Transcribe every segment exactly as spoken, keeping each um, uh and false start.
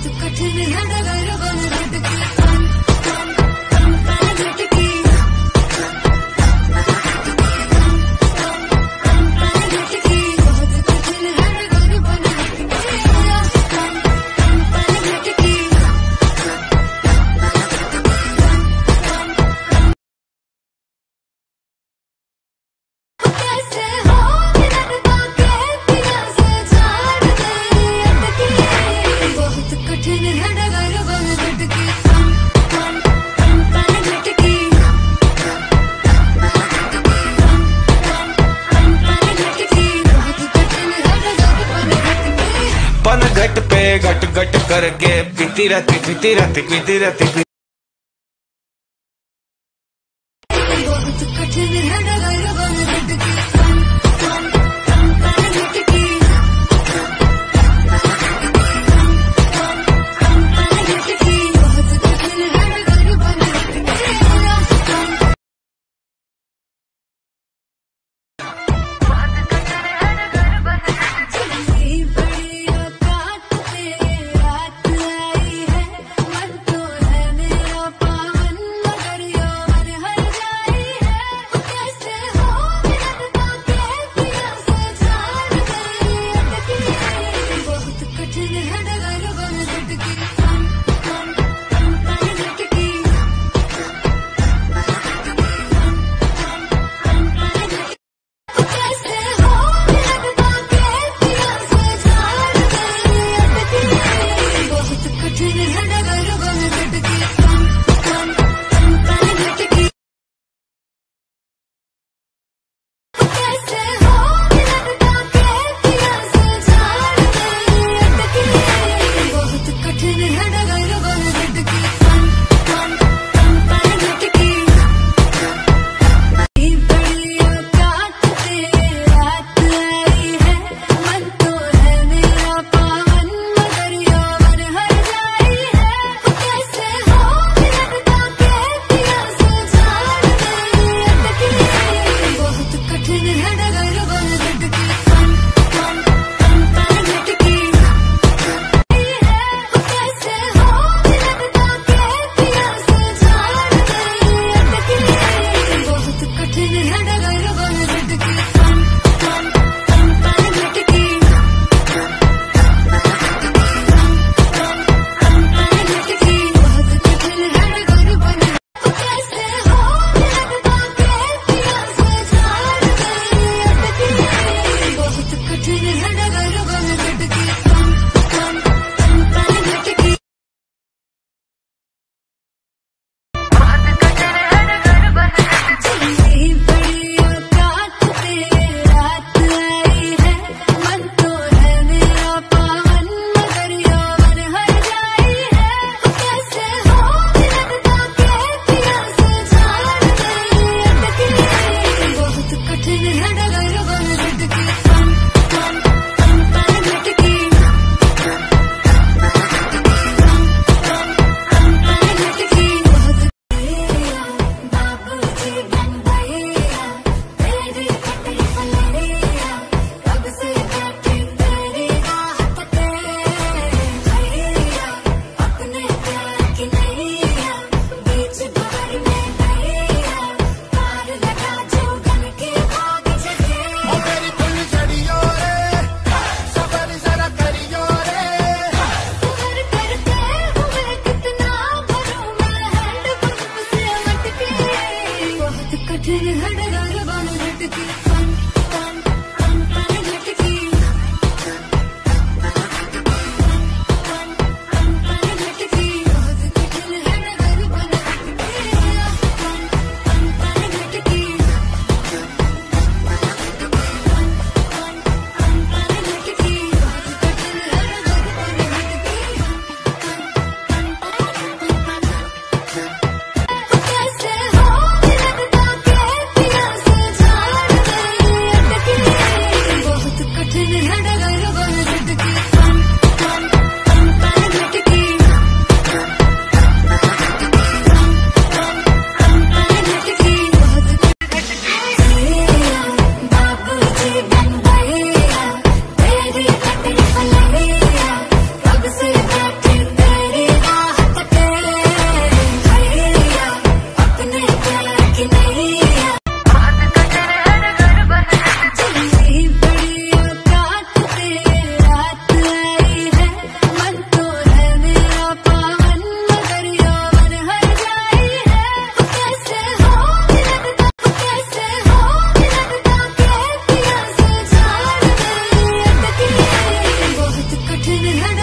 घट पे घट घट करके बीती रहती बीती रहती बीती रहती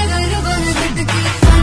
gonna